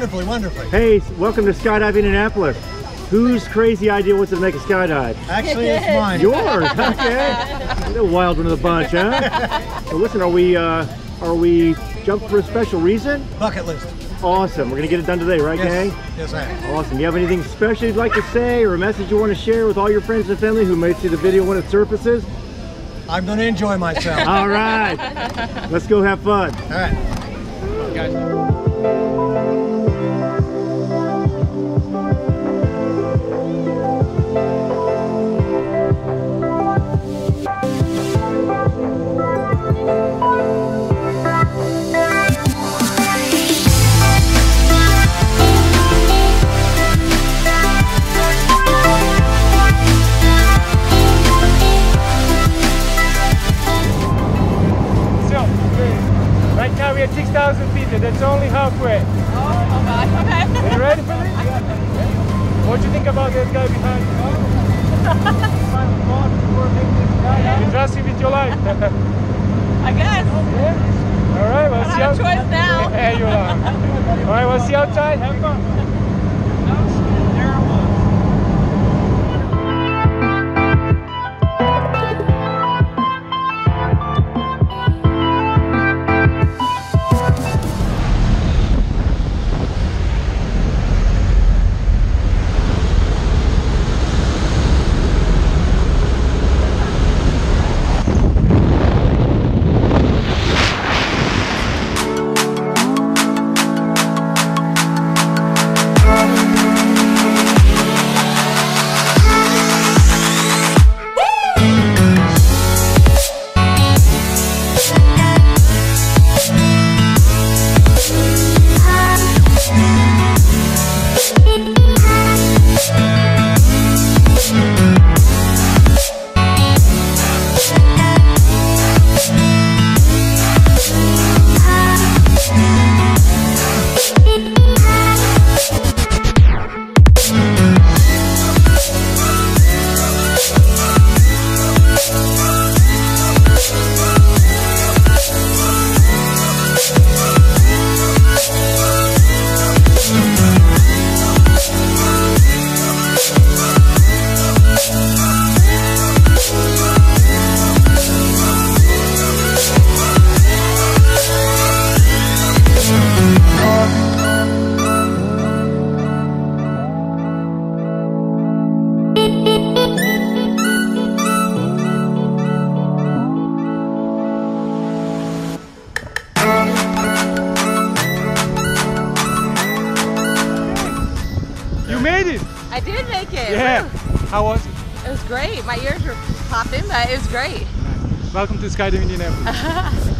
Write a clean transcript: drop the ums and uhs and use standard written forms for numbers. Wonderfully, wonderfully. Hey, welcome to Skydive Indianapolis. Whose crazy idea was it to make a skydive? Actually, it's mine. Yours? Okay. The wild one of the bunch, huh? So listen, are we jumping for a special reason? Bucket list. Awesome. We're going to get it done today, right, gang? Yes, I am. Awesome. You have anything special you'd like to say or a message you want to share with all your friends and family who may see the video when it surfaces? I'm going to enjoy myself. All right. Let's go have fun. All right. Guys. Right now we are 6,000 feet, and that's only halfway. Oh my God, okay. Are you ready for this? What do you think about that guy behind you? You trust him with your life. I guess. Yeah. Alright, we'll see. I have a choice now. There you are. Alright, we'll see you outside. Have fun. You made it! I did make it! Yeah! How was it? It was great. My ears were popping, but it was great. Welcome to Skydive Indianapolis.